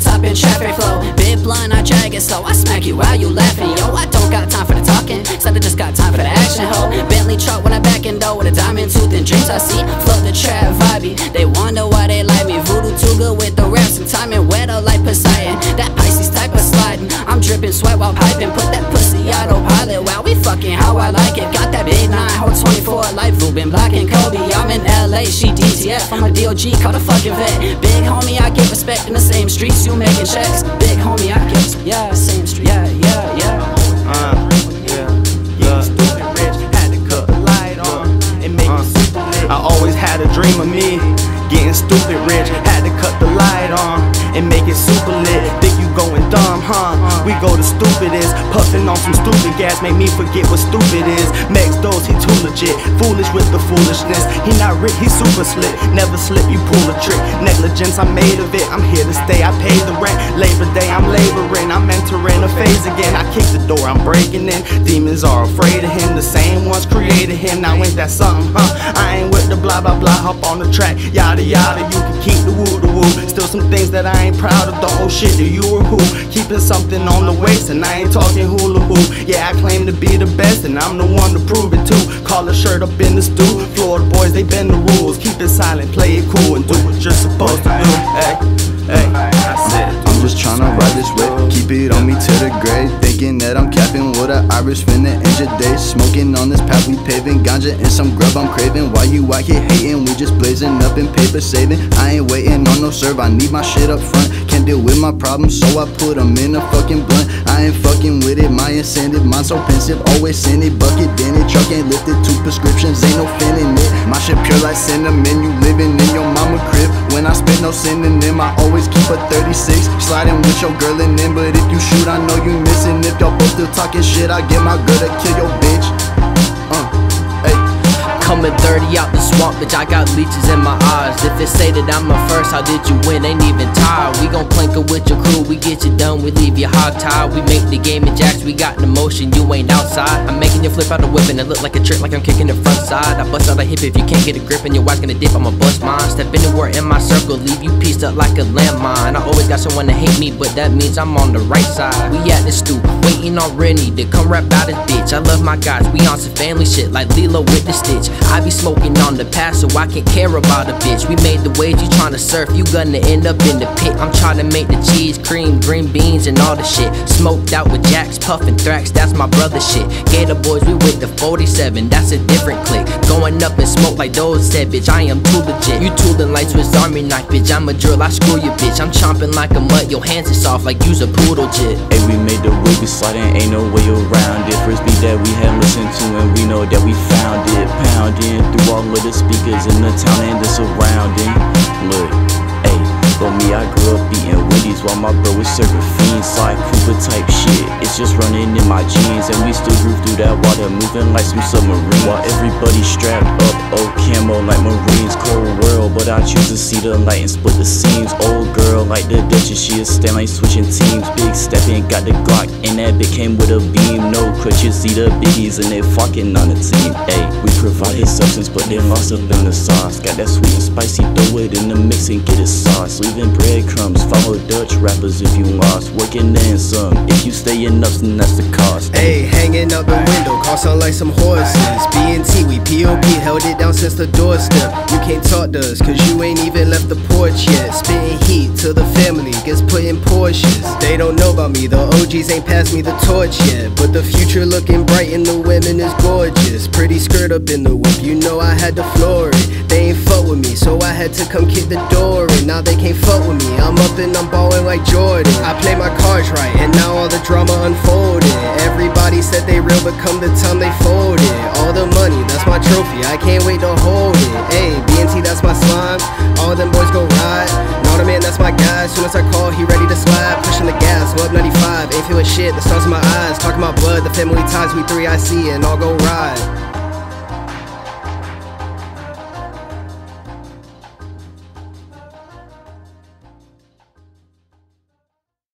top-end traffic flow. Bit blind, I drag it slow. I smack you while you laughing. Yo, I don't got time for the talking, said I just got time for the action, ho. Bentley truck when I back in though, with a diamond tooth and dreams I see. Flood the trap, vibey, they wonder why they like me. Voodoo too good with the raps, some timing weather like Poseidon. That Pisces type of sliding, I'm dripping sweat while piping. Put that pussy autopilot, wow, we fucking how I like it. Got that big 9-24 life, Ruben Black and Kobe. I'm in LA, she DTF, I'm a DOG, call the fucking vet. Big homie, I get respect in the same streets you making checks. Big homie, I guess, yeah, same street, yeah. Stupid rich, had to cut the light on and make me super rich. I always had a dream of me getting stupid rich, had to cut the light on and make it super lit. Think you going dumb, huh? We go to stupidest, puffing on some stupid gas, make me forget what stupid is. MexDoze, he too legit, foolish with the foolishness. He not rich, he super slick, never slip, you pull a trick. Negligence, I'm made of it, I'm here to stay, I paid the rent. Labor Day, I'm laboring, I'm entering a phase again. I kick the door, I'm breaking in, demons are afraid of him. The same ones created him, now ain't that something, huh? I ain't with the blah blah blah, hop on the track, yada yada. You can keep the woo the woo, still some things that I ain't proud of, don't owe shit to you or who. Keeping something on the waist, and I ain't talking hula hoop. Yeah, I claim to be the best, and I'm the one to prove it too. Call a shirt up in the stew, Florida boys, they bend the rules. Keep it silent, play it cool, and do what you're supposed to do. Hey, I'm just tryna ride this whip, keep it on me to the grave. Thinking that I'm capping with an Irish finna inch a day. Smoking on this path we paving, ganja and some grub I'm craving. While you out here hating, we just blazing up in paper saving. I ain't waiting on no serve, I need my shit up front. Can't deal with my problems, so I put them in a fucking blunt. I ain't fucking with it, my incentive, mine so pensive. Always in it, bucket in it, truck ain't lifted. Two prescriptions, ain't no fitting it. My shit pure like cinnamon, you living in your mama crib. When I spit no synonym, I always keep a 36. Sliding with your girl and them, but if you shoot, I know you missing. If y'all both still talking shit, I get my girl to kill your bitch. Coming 30 out the swamp, bitch, I got leeches in my eyes. If they say that I'm a first, how did you win? Ain't even tired. We gon' planker with your crew, we get you done, we leave you hog-tied. We make the game in jacks, we got the motion, you ain't outside. I'm making you flip out a whip and it look like a trick, like I'm kicking the front side. I bust out a hip if you can't get a grip and your wife gonna dip, I'ma bust mine. Step anywhere in my circle, leave you pieced up like a landmine. I always got someone to hate me, but that means I'm on the right side. We at the stoop, waiting on RENY to come rap out his bitch. I love my guys, we on some family shit like Lilo with the stitch. I be smoking on the path, so I can't care about a bitch. We made the waves, you tryna surf, you gonna end up in the pit. I'm tryna make the cheese, cream, green beans, and all the shit. Smoked out with jacks, puffin' thrax, that's my brother shit. Gator boys, we with the 47, that's a different clique. Going up and smoke like those said, bitch, I am too legit. You toolin' like Swiss Army knife, bitch, I'm a drill, I screw you, bitch. I'm chomping like a mutt, your hands is soft like you's a poodle jit. Hey, we made the way, we sliding, ain't no way around it. First beat that we had listened to, and we know that we found it. Pounding through all of the speakers in the town and the surrounding. Look, ayy, for me, I grew up eating Wendy's while my bro was serving fiends, like Cooper type shit. It's just running in my jeans, and we still groove through that water, moving like some submarines. While everybody's strapped up, oh camo like Marines, cold world, but I choose to see the light and split the seams. Old girl like the Duchess, she is stand like switching teams. Big stepping, got the Glock, and that bitch came with a beam. No crutches, see the biggies, and they fucking on the team. Ayy, we provided substance, but they lost up in the sauce. Got that sweet and spicy, throw it in the mix and get it sauce. Leaving breadcrumbs, follow Dutch rappers if you lost. Working in some, if you stay enough, then that's the cost. Ayy, hanging out the window, cost out like some horses. BNT, we POP, held it down since the doorstep. You can't talk to us, cause you ain't even left the porch yet. Spitting heat till the family gets put in Porsches. They don't know about me, the OGs ain't passed me the torch yet. But the future looking bright and the women is gorgeous. Pretty skirt up in the whip, you know I had to floor it. They ain't fuck with me, so I had to come kick the door in. Now they can't fuck with me, I'm up and I'm ballin' like Jordan. I play my cards right, and now all the drama unfolded. Everybody said they real, but come the time they folded. All the money, that's my trophy, I can't wait to hold it. Ayy, BNT, that's my slime, all them boys go ride. Not a man, that's my guy, soon as I call, he ready to slide. Pushing the gas, well up 95, ain't feeling shit, the stars in my eyes. Talking about blood, the family ties, we three I see, and all go ride.